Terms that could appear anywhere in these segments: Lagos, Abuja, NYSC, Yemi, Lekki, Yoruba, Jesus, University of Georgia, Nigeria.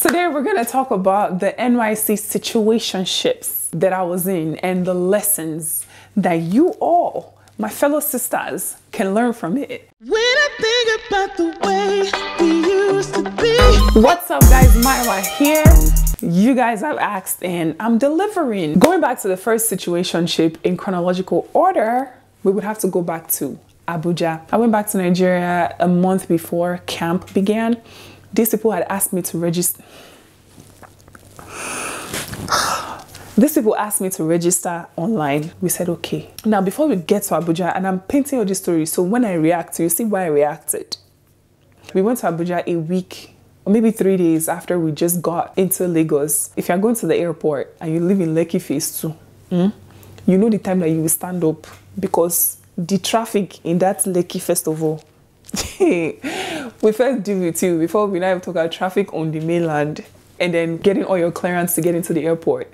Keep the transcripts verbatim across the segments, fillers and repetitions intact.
Today we're going to talk about the N Y S C situationships that I was in and the lessons that you all, my fellow sisters, can learn from it. When I think about the way we used to be. What's up guys, Myra here. You guys have asked and I'm delivering. Going back to the first situationship in chronological order, we would have to go back to Abuja. I went back to Nigeria a month before camp began. These people had asked me to register. These people asked me to register online. We said, okay. Now, before we get to Abuja, and I'm painting all these stories, so when I react, you see why I reacted. We went to Abuja a week, or maybe three days after we just got into Lagos. If you're going to the airport and you live in Lekki Phase two, mm, you know the time that you will stand up because the traffic in that Lekki festival. We first do it too before we now talk about traffic on the mainland and then getting all your clearance to get into the airport.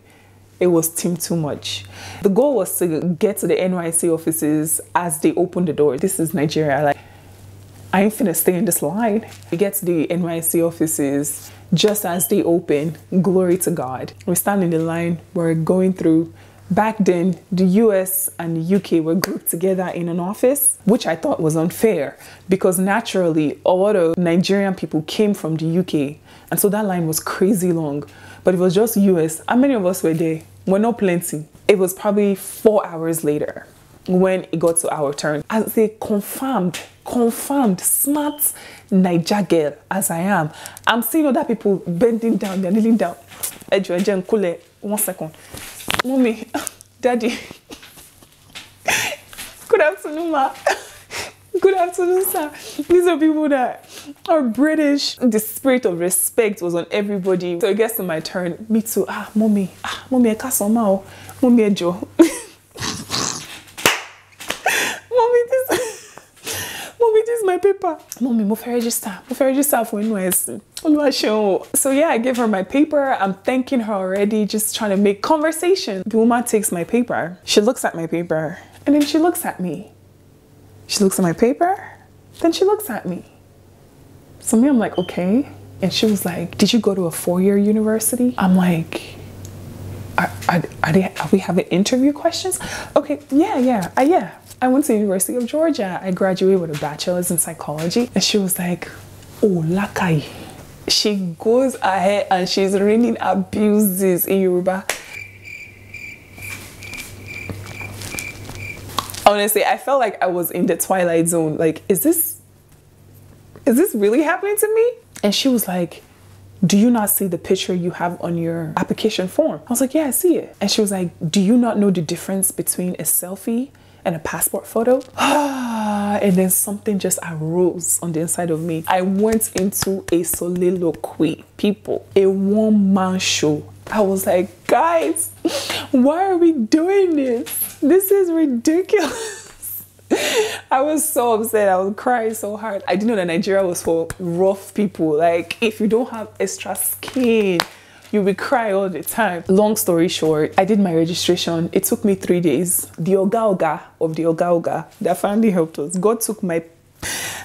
It was team too much. The goal was to get to the N Y S C offices as they opened the door. This is Nigeria. Like, I ain't finna stay in this line. We get to the N Y S C offices just as they open. Glory to God. We stand in the line. We're going through. Back then, the U S and the U K were grouped together in an office, which I thought was unfair because naturally a lot of Nigerian people came from the U K. And so that line was crazy long, but it was just U S. How many of us were there? We're not plenty. It was probably four hours later when it got to our turn. As a confirmed, confirmed, smart Niger girl as I am, I'm seeing other people bending down, they're kneeling down. One second. Mommy, Daddy, good afternoon, ma. Good afternoon, sir. These are people that are British. The spirit of respect was on everybody. So it gets to my turn. Me too. Ah, mommy. Ah, mommy, I can't somehow. Mommy, I joe. Mommy, this. Mommy, this is my paper. Mommy, move her register. Move her register for N Y S C. So yeah, I gave her my paper. I'm thanking her already, just trying to make conversation. The woman takes my paper. She looks at my paper and then she looks at me. She looks at my paper, then she looks at me. So me, I'm like, okay. And she was like, did you go to a four-year university? I'm like, are, are, are, they, are we having interview questions? Okay, yeah, yeah, uh, yeah. I went to the University of Georgia. I graduated with a bachelor's in psychology. And she was like, oh, lakai. She goes ahead and she's raining abuses in Yoruba. Honestly, I felt like I was in the twilight zone. Like, is this, is this really happening to me? And she was like, do you not see the picture you have on your application form? I was like, yeah, I see it. And she was like, do you not know the difference between a selfie and a passport photo? And then something just arose on the inside of me. I went into a soliloquy, people, a one-man show. I was like, guys, why are we doing this? This is ridiculous. I was so upset. I was crying so hard. I didn't know that Nigeria was for rough people. Like, if you don't have extra skin, you will cry all the time. Long story short, I did my registration. It took me three days. The Oga Oga of the Oga Oga that finally helped us. God took my...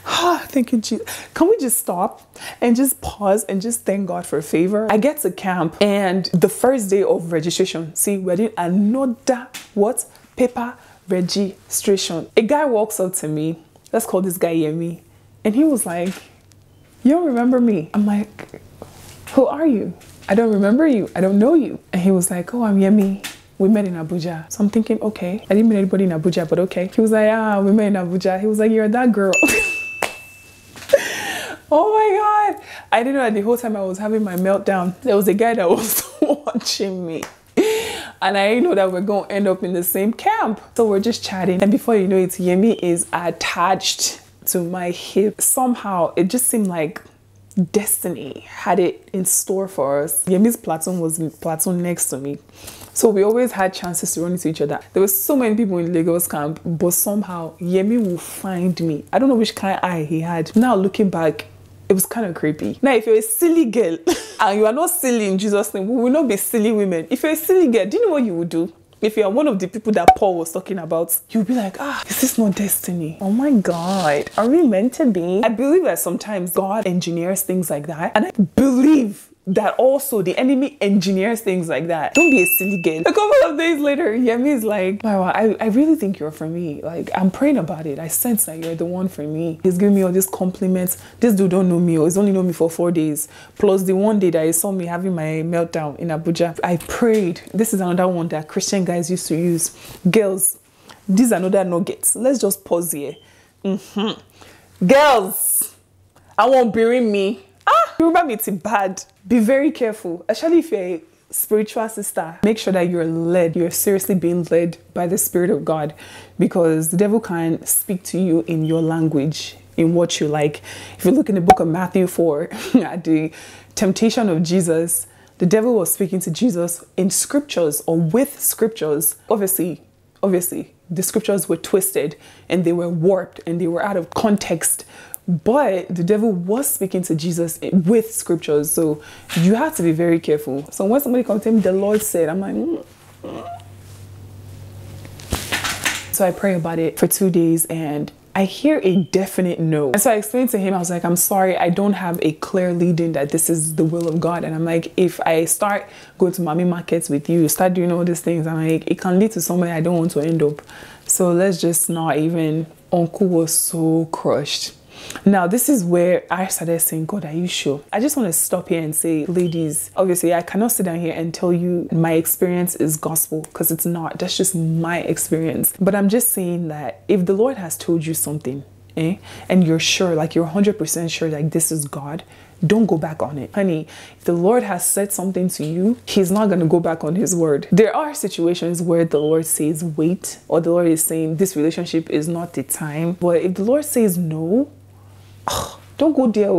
Ah, thank you, Jesus. Can we just stop and just pause and just thank God for a favor? I get to camp and the first day of registration, see, we're doing another, what? Paper registration. A guy walks up to me. Let's call this guy Yemi. And he was like, you don't remember me? I'm like, who are you? I don't remember you. I don't know you. And he was like, oh, I'm Yemi. We met in Abuja. So I'm thinking, okay. I didn't meet anybody in Abuja, but okay. He was like, ah, we met in Abuja. He was like, you're that girl. Oh my God. I didn't know that the whole time I was having my meltdown, there was a guy that was watching me. And I know that we're going to end up in the same camp. So we're just chatting. And before you know it, Yemi is attached to my hip. Somehow, it just seemed like destiny had it in store for us. Yemi's platoon was in platoon next to me, so we always had chances to run into each other. There were so many people in Lagos camp, but somehow Yemi will find me. I don't know which kind of eye he had. Now looking back, it was kind of creepy. Now if you're a silly girl and you are not silly in Jesus' name, we will not be silly women. If you're a silly girl, do you know what you would do? If you're one of the people that Paul was talking about, you'll be like, ah, is this not destiny? Oh my God, are we meant to be? I believe that sometimes God engineers things like that. And I believe that also the enemy engineers things like that. Don't be a silly kid. A couple of days later, Yemi is like, wow, I, I really think you're for me. Like, I'm praying about it. I sense that you're the one for me. He's giving me all these compliments. This dude don't know me, or he's only known me for four days. Plus the one day that he saw me having my meltdown in Abuja. I prayed. This is another one that Christian guys used to use. Girls, these are another nuggets. Let's just pause here. Mm-hmm. Girls, I won't bury me. Ah, Yoruba meets it bad. Be very careful, especially if you're a spiritual sister. Make sure that you're led, you're seriously being led by the Spirit of God, because the devil can speak to you in your language, in what you like. If you look in the book of Matthew four, at the temptation of Jesus, the devil was speaking to Jesus in scriptures or with scriptures. Obviously, obviously, the scriptures were twisted and they were warped and they were out of context. But the devil was speaking to Jesus with scriptures, so you have to be very careful. So when somebody comes to me, the Lord said, I'm like, mm -hmm. So I pray about it for two days and I hear a definite no. And so I explained to him, I was like, I'm sorry, I don't have a clear leading that this is the will of God. And I'm like, if I start going to mommy markets with you, start doing all these things, I'm like, it can lead to somewhere I don't want to end up. So let's just not even. Uncle was so crushed. Now, this is where I started saying, God, are you sure? I just want to stop here and say, ladies, obviously, I cannot sit down here and tell you my experience is gospel, because it's not. That's just my experience. But I'm just saying that if the Lord has told you something, eh, and you're sure, like you're one hundred percent sure, like this is God, don't go back on it. Honey, if the Lord has said something to you, he's not going to go back on his word. There are situations where the Lord says, wait, or the Lord is saying, this relationship is not the time. But if the Lord says no, don't go there,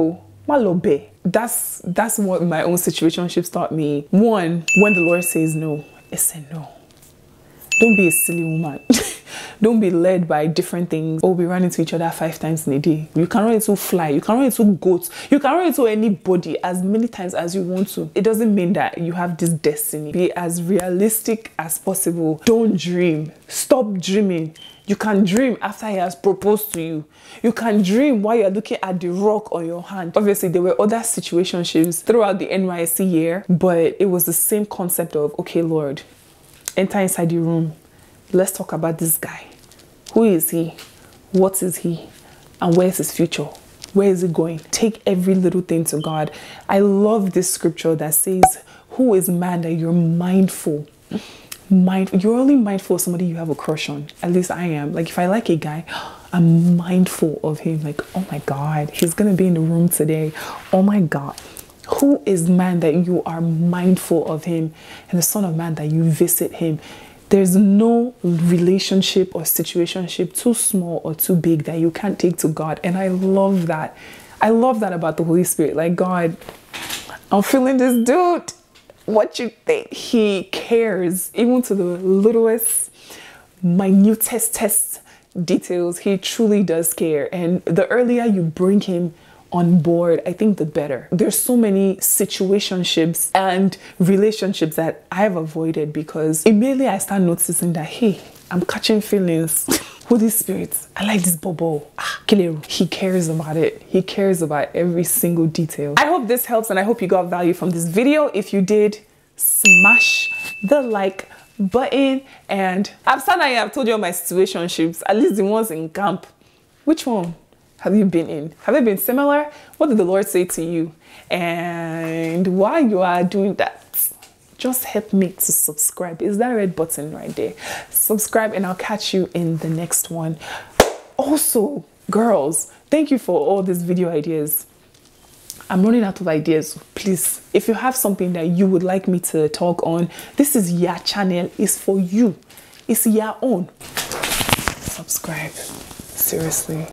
my lobe. That's that's what my own situationships taught me. One, when the Lord says no, it's a no. Don't be a silly woman. Don't be led by different things. Oh, we run into each other five times in a day. You can run into fly. You can run into goats. You can run into anybody as many times as you want to. It doesn't mean that you have this destiny. Be as realistic as possible. Don't dream. Stop dreaming. You can dream after he has proposed to you. You can dream while you're looking at the rock on your hand. Obviously, there were other situationships throughout the N Y S C year, but it was the same concept of, okay, Lord, enter inside the room. Let's talk about this guy. Who is he? What is he? And where's his future? Where is it going? Take every little thing to God. I love this scripture that says, who is man that you're mindful? Mind, you're only mindful of somebody you have a crush on. At least I am. Like, if I like a guy, I'm mindful of him. Like, oh my God, he's gonna be in the room today. Oh my God. Who is man that you are mindful of him, and the Son of Man that you visit him? There's no relationship or situationship too small or too big that you can't take to God. And I love that. I love that about the Holy Spirit. Like, God, I'm feeling this dude. What you think? He cares, even to the littlest, minutest test details. He truly does care. And the earlier you bring him on board, I think the better. There's so many situationships and relationships that I've avoided because immediately I start noticing that, hey, I'm catching feelings. Holy Spirit, I like this bubble. Ah, he cares about it. He cares about every single detail. I hope this helps and I hope you got value from this video. If you did, smash the like button. And I've said I have told you all my situationships, at least the ones in camp. Which one have you been in? Have they been similar? What did the Lord say to you? And while you are doing that, just help me to subscribe. Is that red button right there? Subscribe, and I'll catch you in the next one. Also, girls, thank you for all these video ideas. I'm running out of ideas. Please, if you have something that you would like me to talk on, this is your channel. It's for you. It's your own. Subscribe. Seriously.